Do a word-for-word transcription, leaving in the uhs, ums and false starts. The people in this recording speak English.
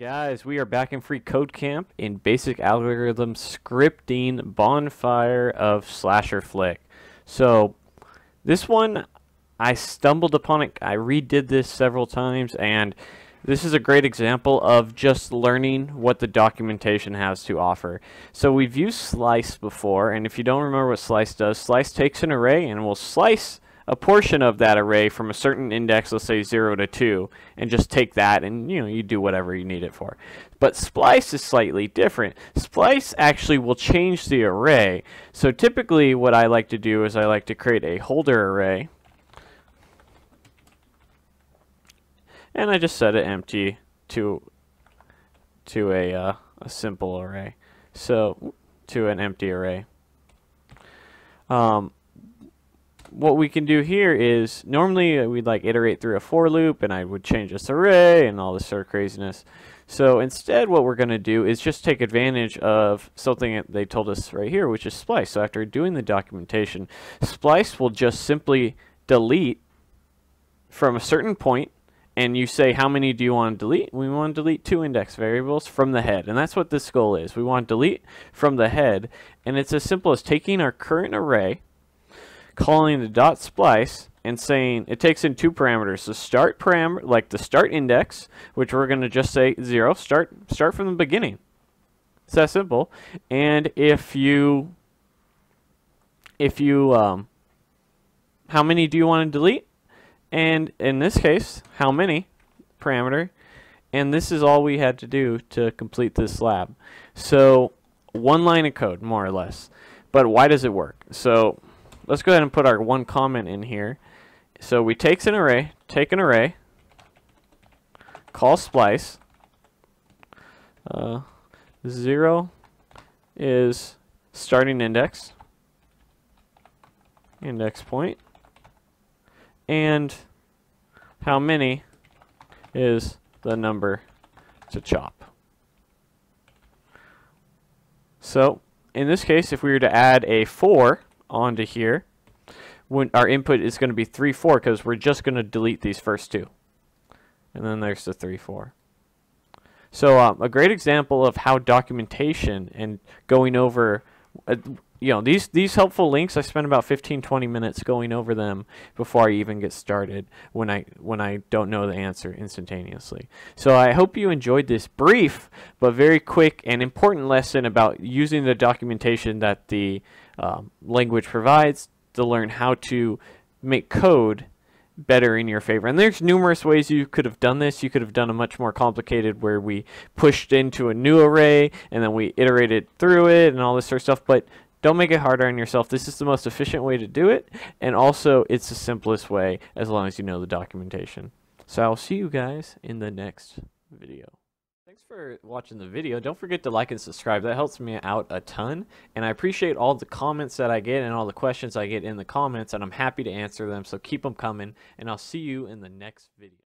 Guys, we are back in FreeCodeCamp in basic algorithm scripting bonfire of Slasher Flick. So this one, I stumbled upon it. I redid this several times, and this is a great example of just learning what the documentation has to offer. So we've used slice before, and if you don't remember what slice does, slice takes an array and will slice a portion of that array from a certain index, let's say zero to two, and just take that and, you know, you do whatever you need it for. But splice is slightly different. Splice actually will change the array. So typically what I like to do is I like to create a holder array, and I just set it empty to to a, uh, a simple array. So to an empty array. Um, What we can do here is normally we'd like iterate through a for loop, and I would change this array and all this sort of craziness. So instead what we're going to do is just take advantage of something that they told us right here, which is splice. So after doing the documentation, splice will just simply delete from a certain point, and you say how many do you want to delete. We want to delete two index variables from the head, and that's what this goal is. We want to delete from the head, and it's as simple as taking our current array, calling the dot splice, and saying it takes in two parameters. The start param, like the start index, which we're going to just say zero. Start start from the beginning. It's that simple. And if you, if you, um, how many do you want to delete? And in this case, how many parameter? And this is all we had to do to complete this lab. So one line of code, more or less. But why does it work? So let's go ahead and put our one comment in here. So we takes an array, take an array, call splice. Uh, zero is starting index, index point, and how many is the number to chop. So in this case, if we were to add a four onto here, when our input is going to be three, four, because we're just going to delete these first two, and then there's the three, four. So um, a great example of how documentation and going over, uh, you know, these these helpful links. I spent about fifteen, twenty minutes going over them before I even get started when I when I don't know the answer instantaneously. So I hope you enjoyed this brief but very quick and important lesson about using the documentation that the um, language provides to learn how to make code better in your favor. And there's numerous ways you could have done this. You could have done a much more complicated where we pushed into a new array and then we iterated through it and all this sort of stuff, but don't make it harder on yourself. This is the most efficient way to do it, and also it's the simplest way as long as you know the documentation. So I'll see you guys in the next video. Thanks for watching the video. Don't forget to like and subscribe. That helps me out a ton, and I appreciate all the comments that I get and all the questions I get in the comments, and I'm happy to answer them, so keep them coming, and I'll see you in the next video.